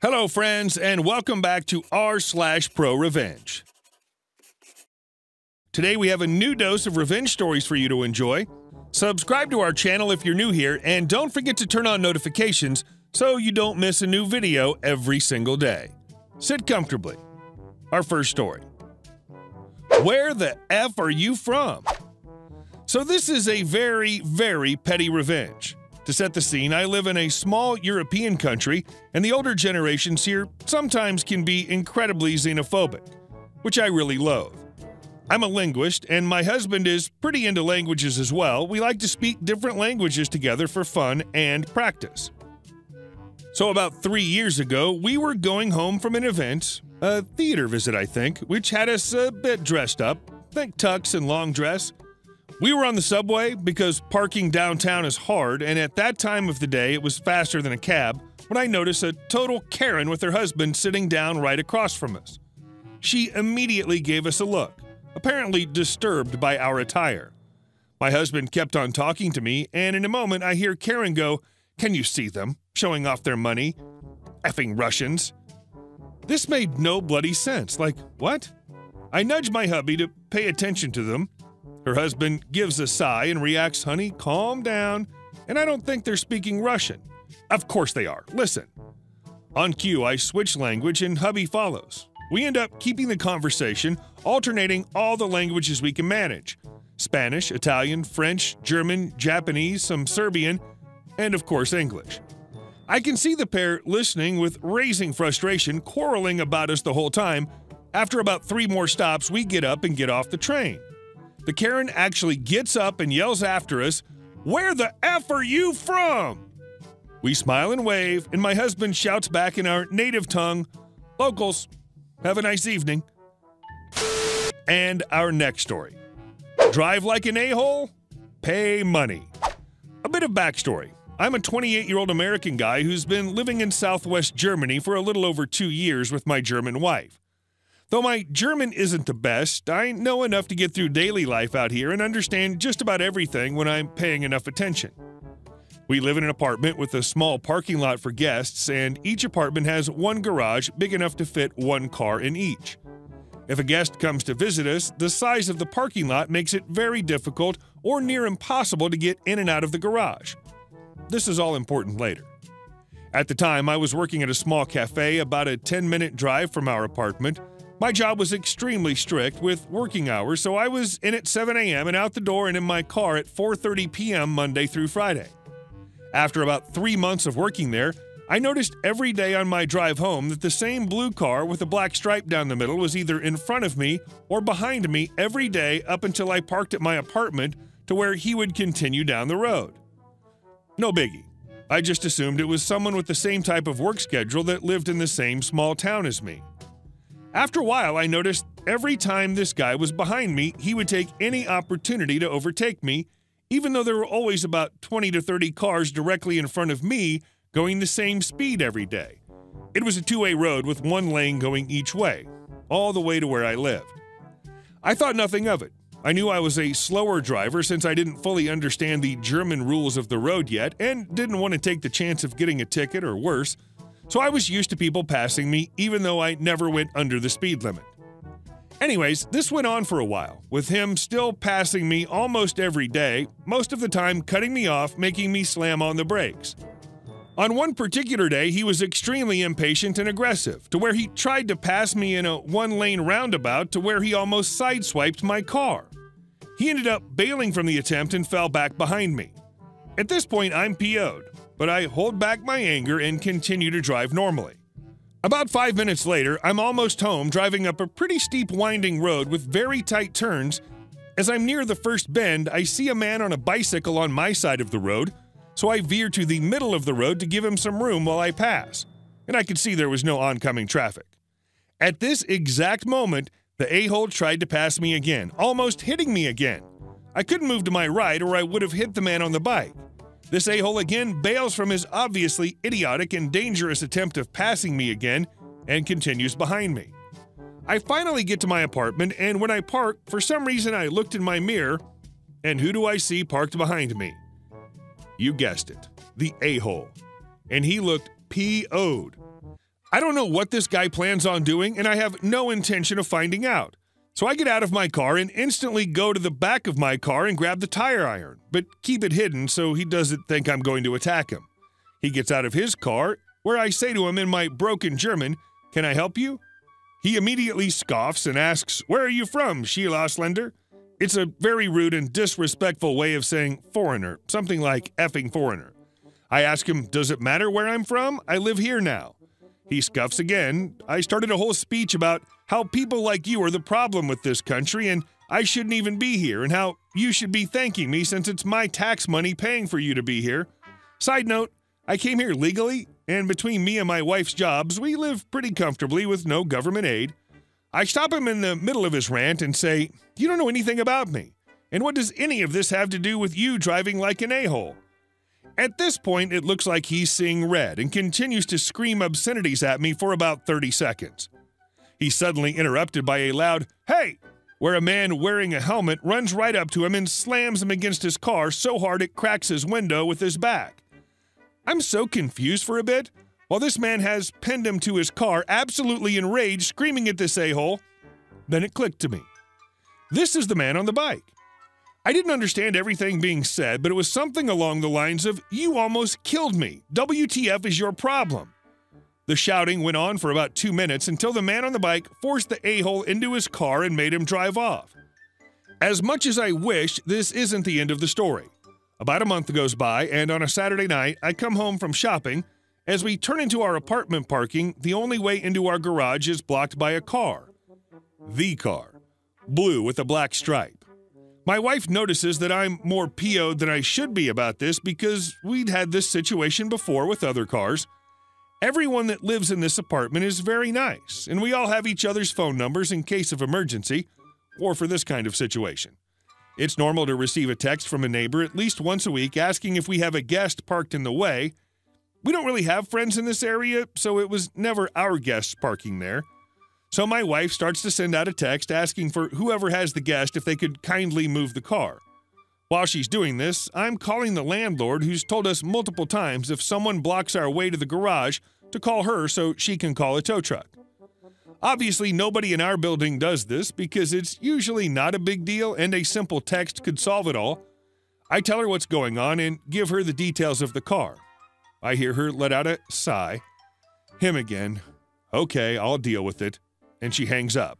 Hello, friends, and welcome back to r/ProRevenge. Today we have a new dose of revenge stories for you to enjoy. Subscribe to our channel if you're new here, and don't forget to turn on notifications so you don't miss a new video every single day. Sit comfortably. Our first story. Where the F are you from? So this is a very, very petty revenge. To set the scene, I live in a small European country, and the older generations here sometimes can be incredibly xenophobic, which I really loathe. I'm a linguist, and my husband is pretty into languages as well. We like to speak different languages together for fun and practice. So about 3 years ago, we were going home from an event, a theater visit I think, which had us a bit dressed up, think tux and long dress. We were on the subway because parking downtown is hard, and at that time of the day it was faster than a cab when I noticed a total Karen with her husband sitting down right across from us. She immediately gave us a look, apparently disturbed by our attire. My husband kept on talking to me, and in a moment I hear Karen go, "Can you see them? Showing off their money. Effing Russians." This made no bloody sense. Like, what? I nudge my hubby to pay attention to them. Her husband gives a sigh and reacts, "Honey, calm down, and I don't think they're speaking Russian." "Of course they are. Listen." On cue, I switch language and hubby follows. We end up keeping the conversation, alternating all the languages we can manage. Spanish, Italian, French, German, Japanese, some Serbian, and of course English. I can see the pair listening with raising frustration, quarreling about us the whole time. After about 3 more stops, we get up and get off the train. The Karen actually gets up and yells after us, "Where the F are you from?" We smile and wave, and my husband shouts back in our native tongue, "Locals, have a nice evening." And our next story. Drive like an a-hole, pay money. A bit of backstory. I'm a 28-year-old American guy who's been living in southwest Germany for a little over 2 years with my German wife. Though my German isn't the best, I know enough to get through daily life out here and understand just about everything when I'm paying enough attention. We live in an apartment with a small parking lot for guests, and each apartment has one garage big enough to fit 1 car in each. If a guest comes to visit us, the size of the parking lot makes it very difficult or near impossible to get in and out of the garage. This is all important later. At the time, I was working at a small cafe about a 10-minute drive from our apartment. My job was extremely strict with working hours, so I was in at 7 a.m. and out the door and in my car at 4:30 p.m. Monday through Friday. After about 3 months of working there, I noticed every day on my drive home that the same blue car with a black stripe down the middle was either in front of me or behind me every day up until I parked at my apartment to where he would continue down the road. No biggie. I just assumed it was someone with the same type of work schedule that lived in the same small town as me. After a while, I noticed every time this guy was behind me, he would take any opportunity to overtake me, even though there were always about 20 to 30 cars directly in front of me going the same speed every day. It was a two-way road with 1 lane going each way, all the way to where I lived. I thought nothing of it. I knew I was a slower driver since I didn't fully understand the German rules of the road yet and didn't want to take the chance of getting a ticket or worse. So I was used to people passing me, even though I never went under the speed limit. Anyways, this went on for a while, with him still passing me almost every day, most of the time cutting me off, making me slam on the brakes. On one particular day, he was extremely impatient and aggressive, to where he tried to pass me in a 1-lane roundabout to where he almost sideswiped my car. He ended up bailing from the attempt and fell back behind me. At this point, I'm PO'd. But I hold back my anger and continue to drive normally. About 5 minutes later, I'm almost home driving up a pretty steep winding road with very tight turns. As I'm near the first bend, I see a man on a bicycle on my side of the road, so I veer to the middle of the road to give him some room while I pass, and I could see there was no oncoming traffic. At this exact moment, the a-hole tried to pass me again, almost hitting me again. I couldn't move to my right or I would have hit the man on the bike. This a-hole again bails from his obviously idiotic and dangerous attempt of passing me again and continues behind me. I finally get to my apartment, and when I park, for some reason I looked in my mirror, and who do I see parked behind me? You guessed it, the a-hole. And he looked PO'd. I don't know what this guy plans on doing, and I have no intention of finding out. So I get out of my car and instantly go to the back of my car and grab the tire iron, but keep it hidden so he doesn't think I'm going to attack him. He gets out of his car, where I say to him in my broken German, "Can I help you?" He immediately scoffs and asks, "Where are you from, Schiel Ausländer?" It's a very rude and disrespectful way of saying foreigner, something like effing foreigner. I ask him, "Does it matter where I'm from? I live here now." He scuffs again. I started a whole speech about how people like you are the problem with this country and I shouldn't even be here and how you should be thanking me since it's my tax money paying for you to be here. Side note, I came here legally and between me and my wife's jobs, we live pretty comfortably with no government aid. I stop him in the middle of his rant and say, "You don't know anything about me. And what does any of this have to do with you driving like an a-hole?" At this point, it looks like he's seeing red and continues to scream obscenities at me for about 30 seconds. He's suddenly interrupted by a loud, "Hey!" where a man wearing a helmet runs right up to him and slams him against his car so hard it cracks his window with his back. I'm so confused for a bit. While this man has pinned him to his car, absolutely enraged, screaming at this a-hole, then it clicked to me. This is the man on the bike. I didn't understand everything being said, but it was something along the lines of, "You almost killed me. WTF is your problem." The shouting went on for about 2 minutes until the man on the bike forced the a-hole into his car and made him drive off. As much as I wish, this isn't the end of the story. About a month goes by, and on a Saturday night, I come home from shopping. As we turn into our apartment parking, the only way into our garage is blocked by a car. The car. Blue with a black stripe. My wife notices that I'm more PO'd than I should be about this because we'd had this situation before with other cars. Everyone that lives in this apartment is very nice, and we all have each other's phone numbers in case of emergency, or for this kind of situation. It's normal to receive a text from a neighbor at least once a week asking if we have a guest parked in the way. We don't really have friends in this area, so it was never our guests parking there. So my wife starts to send out a text asking for whoever has the guest if they could kindly move the car. While she's doing this, I'm calling the landlord who's told us multiple times if someone blocks our way to the garage to call her so she can call a tow truck. Obviously, nobody in our building does this because it's usually not a big deal and a simple text could solve it all. I tell her what's going on and give her the details of the car. I hear her let out a sigh. "Him again. Okay, I'll deal with it." And she hangs up.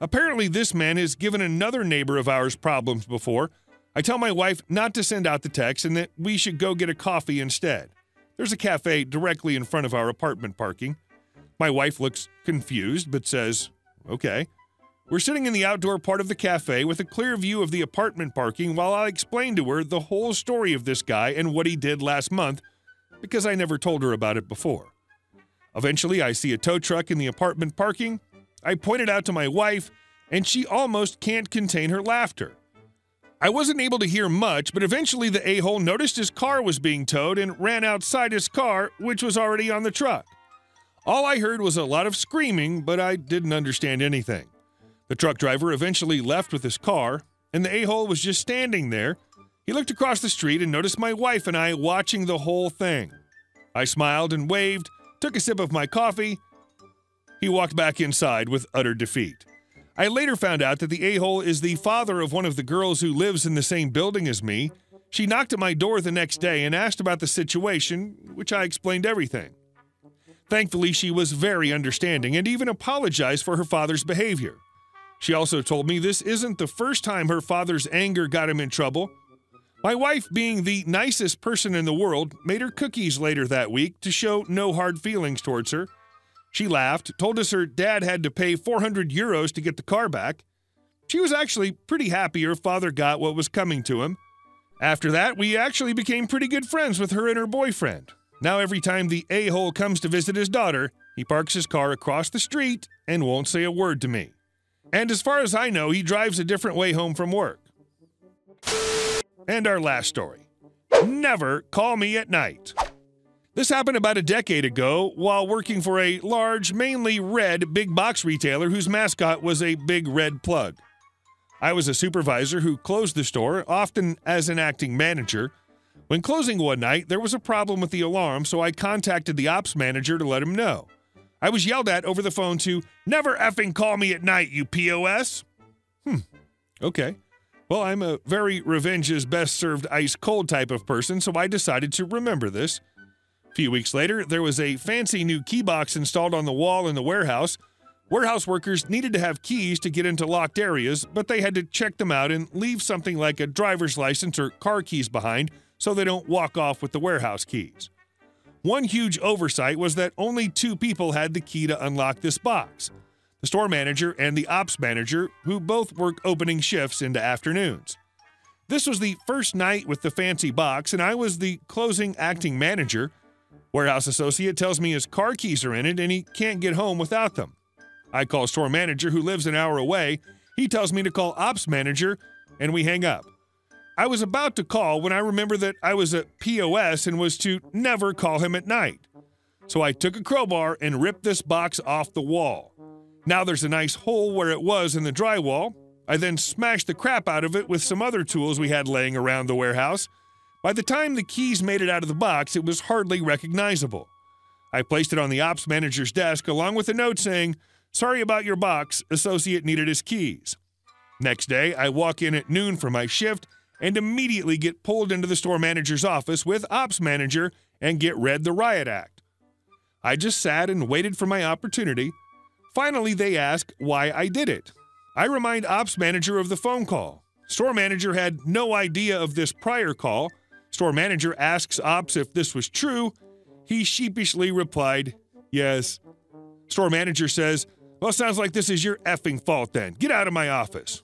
Apparently, this man has given another neighbor of ours problems before. I tell my wife not to send out the text and that we should go get a coffee instead. There's a cafe directly in front of our apartment parking. My wife looks confused but says, "Okay." We're sitting in the outdoor part of the cafe with a clear view of the apartment parking while I explain to her the whole story of this guy and what he did last month because I never told her about it before. Eventually, I see a tow truck in the apartment parking. I pointed out to my wife, and she almost can't contain her laughter. I wasn't able to hear much, but eventually the a-hole noticed his car was being towed and ran outside his car, which was already on the truck. All I heard was a lot of screaming, but I didn't understand anything. The truck driver eventually left with his car, and the a-hole was just standing there. He looked across the street and noticed my wife and I watching the whole thing. I smiled and waved, took a sip of my coffee. He walked back inside with utter defeat. I later found out that the a-hole is the father of one of the girls who lives in the same building as me. She knocked at my door the next day and asked about the situation, which I explained everything. Thankfully, she was very understanding and even apologized for her father's behavior. She also told me this isn't the first time her father's anger got him in trouble. My wife, being the nicest person in the world, made her cookies later that week to show no hard feelings towards her. She laughed, told us her dad had to pay 400 euros to get the car back. She was actually pretty happy her father got what was coming to him. After that, we actually became pretty good friends with her and her boyfriend. Now every time the a-hole comes to visit his daughter, he parks his car across the street and won't say a word to me. And as far as I know, he drives a different way home from work. And our last story. Never call me at night. This happened about a decade ago while working for a large, mainly red, big box retailer whose mascot was a big red plug. I was a supervisor who closed the store, often as an acting manager. When closing one night, there was a problem with the alarm, so I contacted the ops manager to let him know. I was yelled at over the phone to never effing call me at night, you POS. Okay. Well, I'm a very revenge is best served ice cold type of person, so I decided to remember this. A few weeks later, there was a fancy new key box installed on the wall in the warehouse. Warehouse workers needed to have keys to get into locked areas, but they had to check them out and leave something like a driver's license or car keys behind so they don't walk off with the warehouse keys. One huge oversight was that only two people had the key to unlock this box: the store manager and the ops manager, who both work opening shifts into afternoons. This was the first night with the fancy box, and I was the closing acting manager. Warehouse associate tells me his car keys are in it and he can't get home without them. I call store manager, who lives an hour away. He tells me to call ops manager, and we hang up. I was about to call when I remembered that I was a POS and was to never call him at night. So I took a crowbar and ripped this box off the wall. Now there's a nice hole where it was in the drywall. I then smashed the crap out of it with some other tools we had laying around the warehouse. By the time the keys made it out of the box, it was hardly recognizable. I placed it on the ops manager's desk along with a note saying, "Sorry about your box. Associate needed his keys." Next day, I walk in at noon for my shift and immediately get pulled into the store manager's office with ops manager and get read the riot act. I just sat and waited for my opportunity. Finally, they ask why I did it. I remind ops manager of the phone call. Store manager had no idea of this prior call. Store manager asks ops if this was true. He sheepishly replied, "Yes." Store manager says, "Well, sounds like this is your effing fault then. Get out of my office."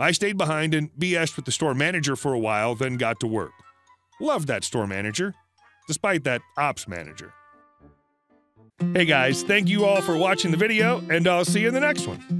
I stayed behind and BS'd with the store manager for a while, then got to work. Loved that store manager, despite that ops manager. Hey guys, thank you all for watching the video, and I'll see you in the next one.